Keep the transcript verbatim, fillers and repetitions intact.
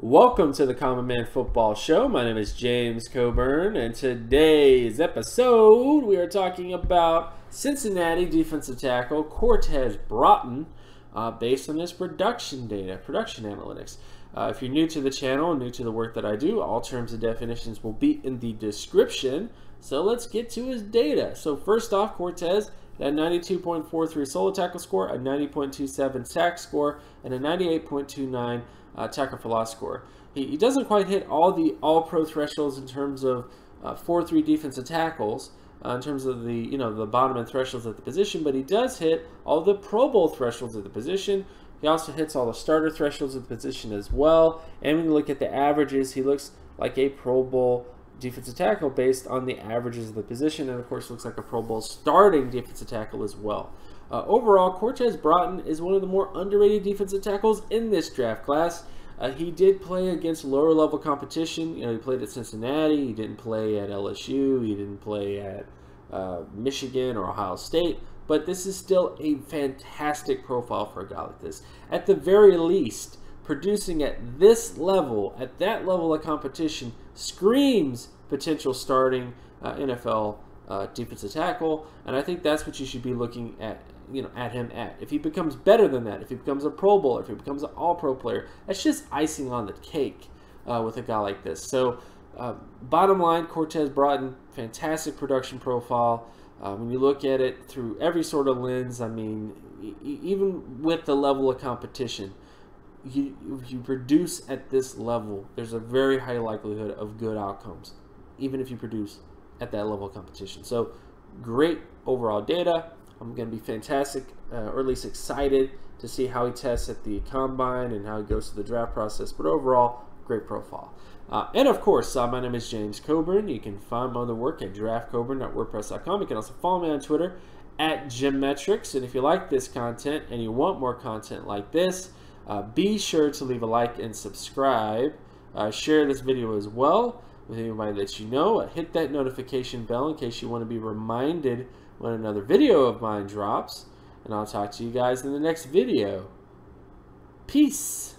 Welcome to the Common Man Football Show. My name is James Coburn, and today's episode we are talking about Cincinnati defensive tackle Cortez Broughton uh, based on his production data, production analytics. Uh, if you're new to the channel, new to the work that I do, all terms and definitions will be in the description. So let's get to his data. So first off, Cortez at ninety-two point four three solo tackle score, a ninety point two seven sack score, and a ninety-eight point two nine Uh, tackle for loss score. He, he doesn't quite hit all the all-pro thresholds in terms of uh, four three defensive tackles, uh, in terms of the, you know, the bottom end thresholds at the position, but he does hit all the Pro Bowl thresholds at the position. He also hits all the starter thresholds at the position as well. And when you look at the averages, he looks like a Pro Bowl defensive tackle based on the averages of the position, and of course looks like a Pro Bowl starting defensive tackle as well. Uh, overall, Cortez Broughton is one of the more underrated defensive tackles in this draft class. Uh, he did play against lower level competition. You know, he played at Cincinnati, he didn't play at L S U, he didn't play at uh, Michigan or Ohio State, but this is still a fantastic profile for a guy like this. At the very least, producing at this level, at that level of competition, screams potential starting uh, N F L uh, defensive tackle, and I think that's what you should be looking at. You know, at him at. If he becomes better than that, if he becomes a Pro Bowler, if he becomes an all-pro player, that's just icing on the cake uh, with a guy like this. So uh, bottom line, Cortez Broughton, fantastic production profile. Uh, when you look at it through every sort of lens, I mean, e even with the level of competition, you, if you produce at this level, there's a very high likelihood of good outcomes, even if you produce at that level of competition. So great overall data. I'm going to be fantastic, uh, or at least excited, to see how he tests at the Combine and how he goes through the draft process. But overall, great profile. Uh, and of course, uh, my name is James Coburn. You can find my other work at draft coburn dot wordpress dot com. You can also follow me on Twitter at JimMetrics. And if you like this content and you want more content like this, uh, be sure to leave a like and subscribe. Uh, share this video as well with anybody that you know. Uh, hit that notification bell in case you want to be reminded when another video of mine drops, and I'll talk to you guys in the next video. Peace.